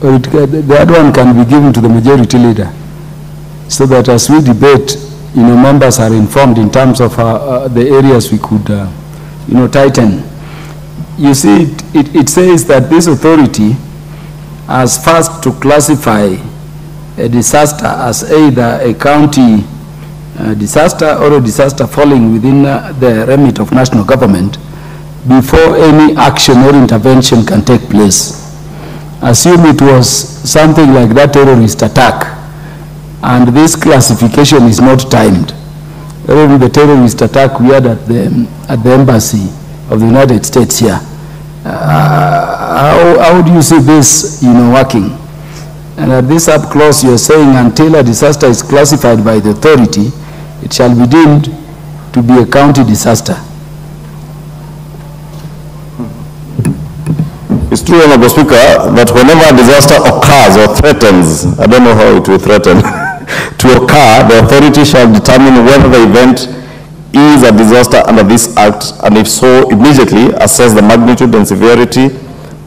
the other one can be given to the majority leader, so that as we debate, you know, members are informed in terms of the areas we could, you know, tighten. You see, it says that this authority has first to classify a disaster as either a county disaster or a disaster falling within the remit of national government before any action or intervention can take place. Assume it was something like that terrorist attack, and this classification is not timed. Even the terrorist attack we had at the embassy of the United States here. How do you see this, you know, working? And at this up close, you're saying until a disaster is classified by the authority, it shall be deemed to be a county disaster. It's true, Honorable Speaker, that whenever a disaster occurs or threatens, I don't know how it will threaten, to occur, the authority shall determine whether the event is a disaster under this act, and if so, immediately assess the magnitude and severity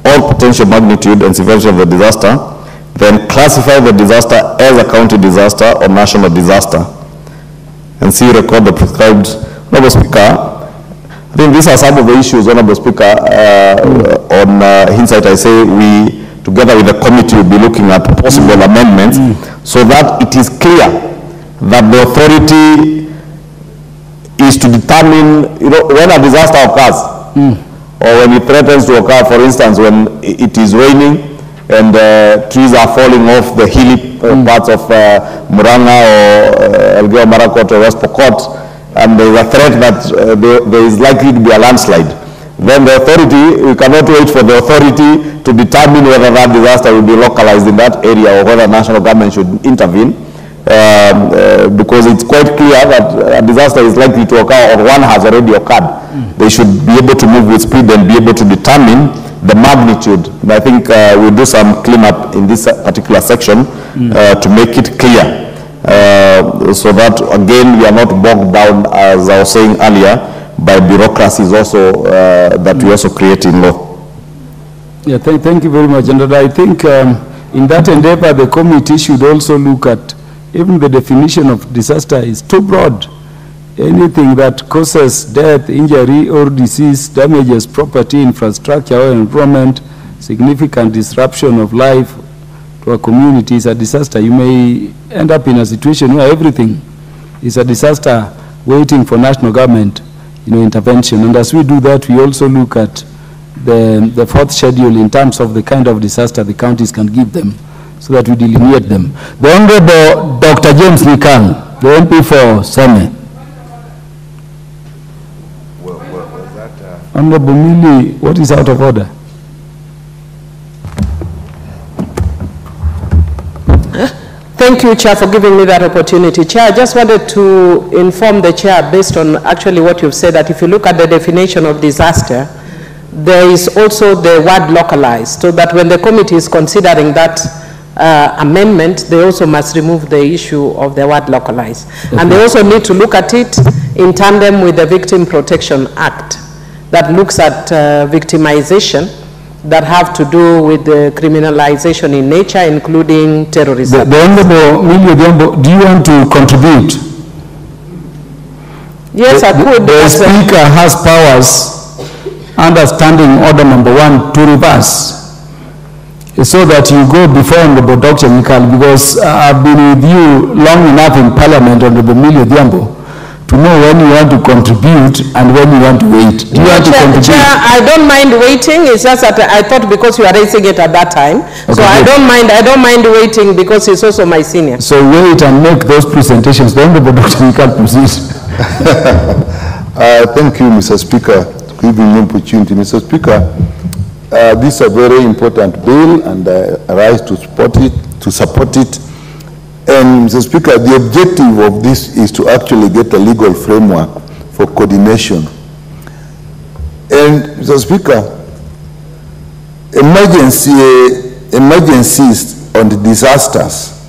or potential magnitude and severity of the disaster, then classify the disaster as a county disaster or national disaster, and see record the prescribed. Honorable Speaker, I think these are some of the issues, Honorable Speaker, on hindsight, I say we, together with the committee, will be looking at possible amendments so that it is clear that the authority is to determine, you know, when a disaster occurs or when it threatens to occur, for instance, when it is raining and trees are falling off the hilly parts of Muranga or El-Gil Maracot or West Pokot, and there is a threat that there is likely to be a landslide. Then the authority, we cannot wait for the authority to determine whether that disaster will be localized in that area or whether national government should intervene, because it's quite clear that a disaster is likely to occur or one has already occurred. They should be able to move with speed and be able to determine the magnitude. And I think we'll do some cleanup in this particular section to make it clear, so that again we are not bogged down, as I was saying earlier, by bureaucracies also that we also create in law. Yeah, thank you very much. And I think in that endeavor the committee should also look at even the definition of disaster is too broad. Anything that causes death, injury, or disease, damages property, infrastructure, or environment, significant disruption of life to a community is a disaster. You may end up in a situation where everything is a disaster waiting for national government, you know, intervention. And as we do that, we also look at the fourth schedule in terms of the kind of disaster the counties can give them, so that we delineate them. The Honorable Dr. James Nikan, the MP for Seme. Well, that, Honorable Bumili, what is out of order? Thank you, Chair, for giving me that opportunity. Chair, I just wanted to inform the Chair, based on actually what you've said, that if you look at the definition of disaster, there is also the word localized, so that when the committee is considering that amendment, they also must remove the issue of the word localized. Okay. And they also need to look at it in tandem with the Victim Protection Act that looks at victimization, that have to do with the criminalization in nature, including terrorism. The Honorable Milio Diyambo, do you want to contribute? Yes, I could. The Speaker has powers under Standing Order Number 1 to reverse, so that you go before Honorable Dr. Nikali, because I've been with you long enough in Parliament, Honorable Milio Diyambo, to know when you want to contribute and when you want to wait. Do you want to contribute? Chair, I don't mind waiting. It's just that I thought because you are raising it at that time. Okay, so I don't mind. I don't mind waiting because he's also my senior. So wait and make those presentations. The Honorable Dr. Nikan, please. Thank you, Mr. Speaker, for giving me the opportunity. Mr. Speaker, this is a very important bill, and I rise to support it. And Mr. Speaker, the objective of this is to actually get a legal framework for coordination. And Mr. Speaker, emergencies and disasters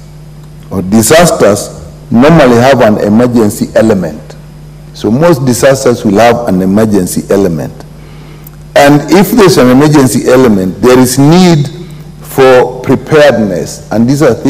normally have an emergency element. So most disasters will have an emergency element. And if there's an emergency element, there is need for preparedness. And these are things